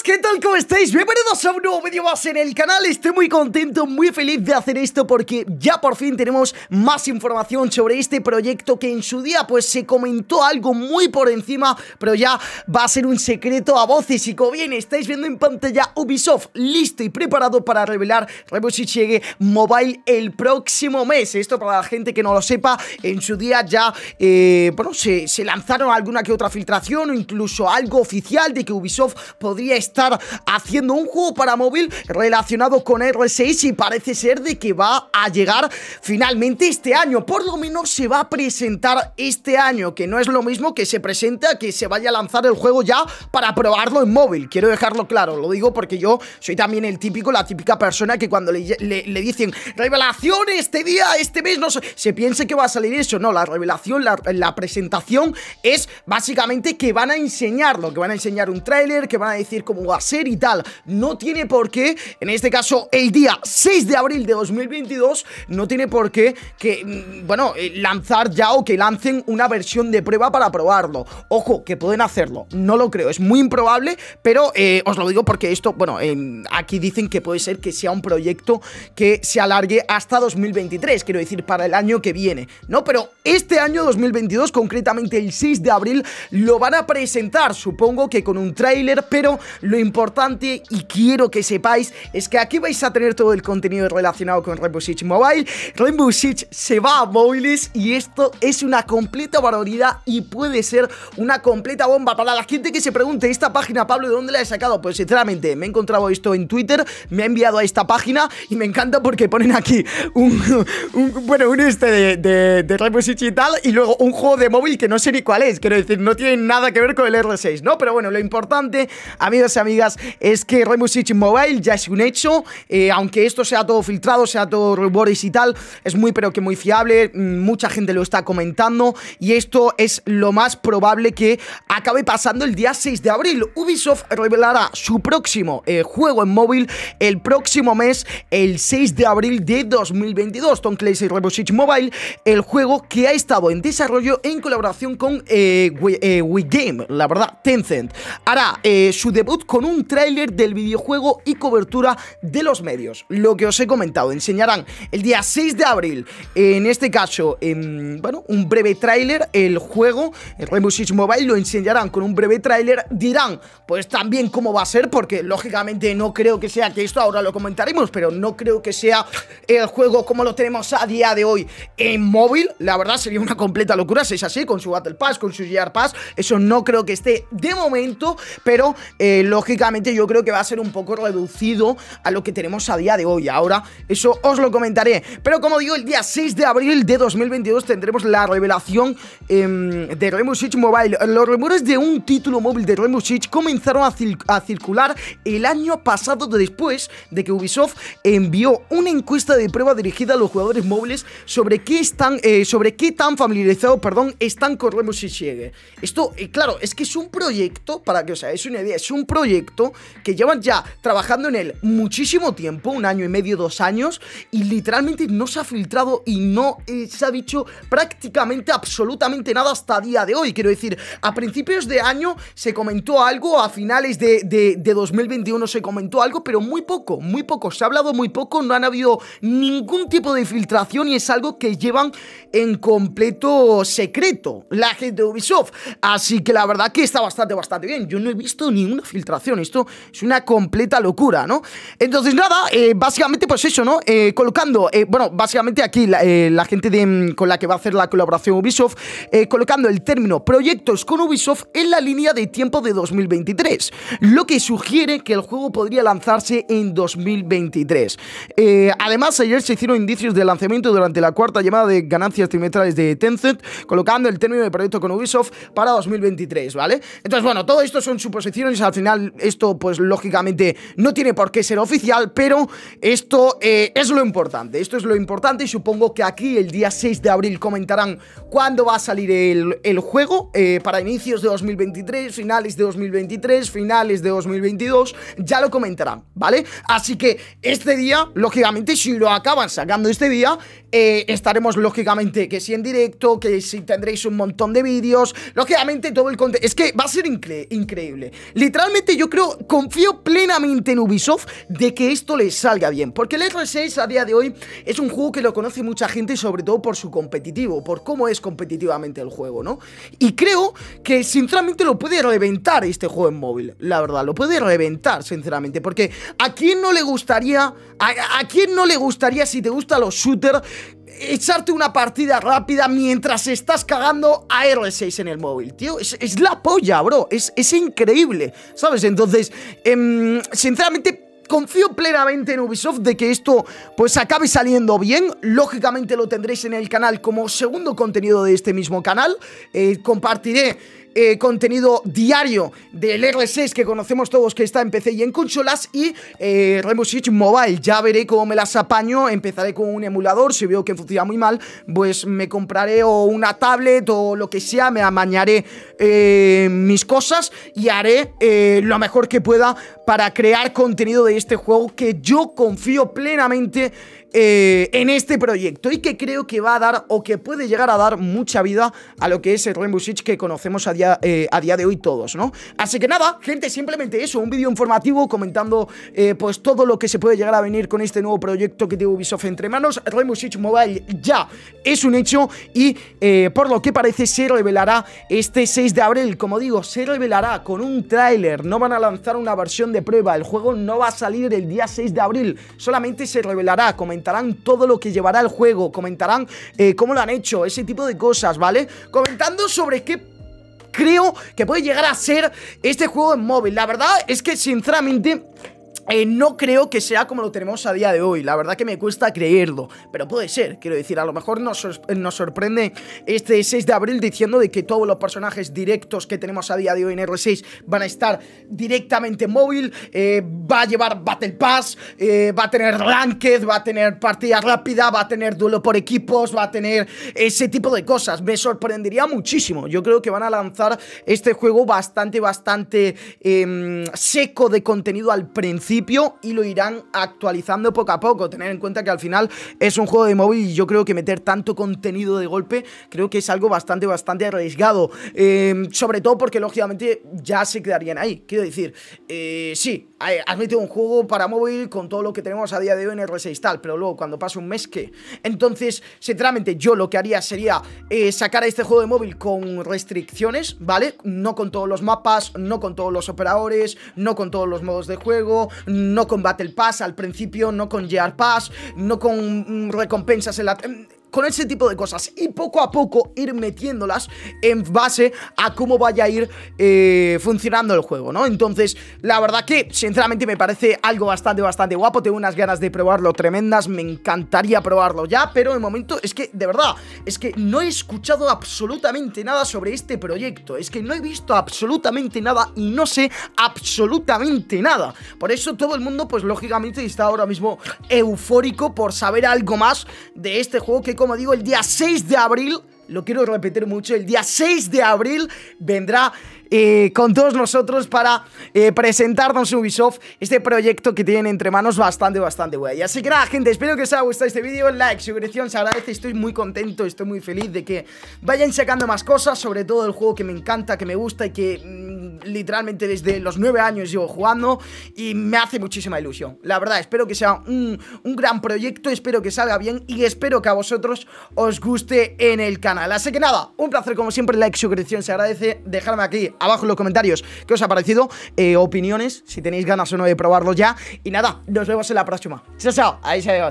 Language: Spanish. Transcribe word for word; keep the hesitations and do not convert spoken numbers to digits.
chicos, ¿qué tal? ¿Cómo estáis? Bienvenidos a un nuevo vídeo más en el canal. Estoy muy contento, muy feliz de hacer esto porque ya por fin tenemos más información sobre este proyecto que en su día pues se comentó algo muy por encima, pero ya va a ser un secreto a voces. Y como bien estáis viendo en pantalla, Ubisoft listo y preparado para revelar Rainbow Six Mobile el próximo mes. Esto para la gente que no lo sepa, en su día ya eh, bueno, se, se lanzaron alguna que otra filtración o incluso algo oficial de que Ubisoft podría estar haciendo un juego para móvil relacionado con R seis, y parece ser de que va a llegar finalmente este año. Por lo menos se va a presentar este año, que no es lo mismo que se presenta que se vaya a lanzar el juego ya para probarlo en móvil. Quiero dejarlo claro, lo digo porque yo soy también el típico, la típica persona que cuando le, le, le dicen revelación este día, este mes, no sé, se piense que va a salir eso. No, la revelación, la, la presentación es básicamente que van a enseñarlo, que van a enseñar un tráiler, que van a decir cómo va a ser y tal. No tiene por qué, en este caso el día seis de abril de dos mil veintidós, no tiene por qué que, bueno, lanzar ya o que lancen una versión de prueba para probarlo. Ojo, que pueden hacerlo, no lo creo, es muy improbable, pero eh, os lo digo porque esto, bueno, eh, aquí dicen que puede ser que sea un proyecto que se alargue hasta dos mil veintitrés, quiero decir, para el año que viene, ¿no? Pero este año dos mil veintidós, concretamente el seis de abril, lo van a presentar, supongo que con un tráiler. Pero lo importante, y quiero que sepáis, es que aquí vais a tener todo el contenido relacionado con Rainbow Six Mobile. Rainbow Six se va a móviles y esto es una completa barbaridad y puede ser una completa bomba. Para la gente que se pregunte, esta página, Pablo, ¿de dónde la he sacado? Pues sinceramente me he encontrado esto en Twitter, me ha enviado a esta página y me encanta porque ponen aquí un, un bueno, un este de, de, de Rainbow Six y tal, y luego un juego de móvil que no sé ni cuál es, quiero decir, no tiene nada que ver con el R seis, ¿no? Pero bueno, lo importante, amigos y amigas, es que Rainbow Six Mobile ya es un hecho. eh, Aunque esto sea todo filtrado, sea todo rumores y tal, es muy pero que muy fiable. Mucha gente lo está comentando y esto es lo más probable que acabe pasando el día seis de abril. Ubisoft revelará su próximo eh, juego en móvil el próximo mes, el seis de abril de dos mil veintidós. Tom Clancy's Rainbow Six Mobile, el juego que ha estado en desarrollo en colaboración con eh, We, eh, WeGame, la verdad, Tencent, hará eh, su debut con un tráiler del videojuego y cobertura de los medios. Lo que os he comentado, enseñarán el día seis de abril, en este caso, en, bueno, un breve tráiler. El juego, el Rainbow Six Mobile, lo enseñarán con un breve tráiler. Dirán, pues también cómo va a ser, porque lógicamente no creo que sea, que esto ahora lo comentaremos, pero no creo que sea el juego como lo tenemos a día de hoy en móvil. La verdad sería una completa locura si es así, con su Battle Pass, con su Gear Pass. Eso no creo que esté de momento, pero Eh, lógicamente yo creo que va a ser un poco reducido a lo que tenemos a día de hoy. Ahora eso os lo comentaré, pero como digo, el día seis de abril de dos mil veintidós tendremos la revelación eh, de Rainbow Six Mobile. Los rumores de un título móvil de Rainbow Six comenzaron a, cir a circular el año pasado, después de que Ubisoft envió una encuesta de prueba dirigida a los jugadores móviles sobre qué están eh, sobre qué tan familiarizados, perdón, están con Rainbow Six Siege. Esto, eh, claro, es que es un proyecto, para que os hagáis una idea, es un proyecto que llevan ya trabajando en él muchísimo tiempo, un año y medio, dos años, y literalmente no se ha filtrado y no eh, se ha dicho prácticamente absolutamente nada hasta día de hoy. Quiero decir, a principios de año se comentó algo, a finales de, de, de dos mil veintiuno se comentó algo, pero muy poco, muy poco, se ha hablado muy poco, no han habido ningún tipo de filtración y es algo que llevan en completo secreto la gente de Ubisoft, así que la verdad que está bastante, bastante bien. Yo no he visto ninguna filtración, esto es una completa locura, ¿no? Entonces nada, eh, básicamente pues eso, ¿no? Eh, colocando, eh, bueno, básicamente aquí la, eh, la gente de, con la que va a hacer la colaboración Ubisoft, eh, colocando el término proyectos con Ubisoft en la línea de tiempo de dos mil veintitrés, lo que sugiere que el juego podría lanzarse en dos mil veintitrés. Eh, además, ayer se hicieron indicios de lanzamiento durante la cuarta llamada de ganancias trimestrales de Tencent, colocando el término de proyecto con Ubisoft para dos mil veintitrés, ¿vale? Entonces, bueno, todo esto son suposiciones. Al final esto pues lógicamente no tiene por qué ser oficial, pero esto eh, es lo importante. Esto es lo importante y supongo que aquí el día seis de abril comentarán cuándo va a salir el, el juego, eh, para inicios de dos mil veintitrés, finales de dos mil veintitrés, finales de dos mil veintidós, ya lo comentarán, ¿vale? Así que este día, lógicamente, si lo acaban sacando este día, eh, estaremos lógicamente que si en directo, que si tendréis un montón de vídeos, lógicamente todo el contenido, es que va a ser incre- increíble. Literalmente Sinceramente yo creo, confío plenamente en Ubisoft de que esto les salga bien, porque el R seis a día de hoy es un juego que lo conoce mucha gente, sobre todo por su competitivo, por cómo es competitivamente el juego, ¿no? Y creo que sinceramente lo puede reventar este juego en móvil, la verdad, lo puede reventar sinceramente, porque ¿a quién no le gustaría, a, a quién no le gustaría, si te gustan los shooters, echarte una partida rápida mientras estás cagando a R seis en el móvil, tío? Es, es la polla, bro. Es, es increíble, ¿sabes? Entonces, eh, sinceramente, confío plenamente en Ubisoft de que esto pues acabe saliendo bien. Lógicamente lo tendréis en el canal como segundo contenido de este mismo canal. Eh, compartiré eh, contenido diario del R seis que conocemos todos, que está en P C y en consolas, y eh, Rainbow Six Mobile. Ya veré cómo me las apaño. Empezaré con un emulador. Si veo que funciona muy mal, pues me compraré o una tablet o lo que sea. Me amañaré eh, mis cosas y haré eh, lo mejor que pueda para crear contenido de este juego, que yo confío plenamente eh, en este proyecto y que creo que va a dar, o que puede llegar a dar, mucha vida a lo que es el Rainbow Six que conocemos a día, eh, a día de hoy todos, ¿no? Así que nada, gente, simplemente eso, un vídeo informativo comentando eh, pues todo lo que se puede llegar a venir con este nuevo proyecto que tiene Ubisoft entre manos. Rainbow Six Mobile ya es un hecho y eh, por lo que parece se revelará este seis de abril, como digo, se revelará con un tráiler, no van a lanzar una versión de prueba, el juego no va a salir el día seis de abril, solamente se revelará, comentarán todo lo que llevará el juego, comentarán eh, cómo lo han hecho, ese tipo de cosas, ¿vale? Comentando sobre qué creo que puede llegar a ser este juego en móvil. La verdad es que sinceramente Eh, no creo que sea como lo tenemos a día de hoy. La verdad que me cuesta creerlo, pero puede ser, quiero decir, a lo mejor nos, sor nos sorprende este seis de abril diciendo de que todos los personajes directos que tenemos a día de hoy en R seis van a estar directamente en móvil, eh, va a llevar Battle Pass, eh, va a tener Ranked, va a tener partida rápida, va a tener duelo por equipos, va a tener ese tipo de cosas. Me sorprendería muchísimo. Yo creo que van a lanzar este juego bastante, bastante eh, seco de contenido al principio, y lo irán actualizando poco a poco. Tener en cuenta que al final es un juego de móvil y yo creo que meter tanto contenido de golpe creo que es algo bastante, bastante arriesgado, eh, sobre todo porque lógicamente ya se quedarían ahí. Quiero decir, eh, sí, has metido un juego para móvil con todo lo que tenemos a día de hoy en R seis tal, pero luego cuando pase un mes, ¿qué? Entonces, sinceramente, yo lo que haría sería eh, sacar a este juego de móvil con restricciones, ¿vale? No con todos los mapas, no con todos los operadores, no con todos los modos de juego, no con Battle Pass al principio, no con Gear Pass, no con recompensas en la... con ese tipo de cosas, y poco a poco ir metiéndolas en base a cómo vaya a ir eh, funcionando el juego, ¿no? Entonces, la verdad que, sinceramente, me parece algo bastante, bastante guapo. Tengo unas ganas de probarlo tremendas, me encantaría probarlo ya, pero de momento es que, de verdad, es que no he escuchado absolutamente nada sobre este proyecto, es que no he visto absolutamente nada y no sé absolutamente nada. Por eso todo el mundo, pues, lógicamente, está ahora mismo eufórico por saber algo más de este juego que, como digo, el día seis de abril, lo quiero repetir mucho, el día seis de abril vendrá eh, con todos nosotros para eh, presentarnos Ubisoft este proyecto que tienen entre manos bastante, bastante guay. Así que nada, gente, espero que os haya gustado este vídeo. Like, suscripción, se agradece, estoy muy contento, estoy muy feliz de que vayan sacando más cosas, sobre todo el juego que me encanta, que me gusta y que mmm, literalmente desde los nueve años llevo jugando y me hace muchísima ilusión. La verdad, espero que sea un, un gran proyecto, espero que salga bien y espero que a vosotros os guste en el canal. Así que nada, un placer como siempre, like, suscripción, se agradece, dejadme aquí abajo en los comentarios qué os ha parecido, eh, opiniones, si tenéis ganas o no de probarlo ya, y nada, nos vemos en la próxima, chao, chao, adiós, adiós.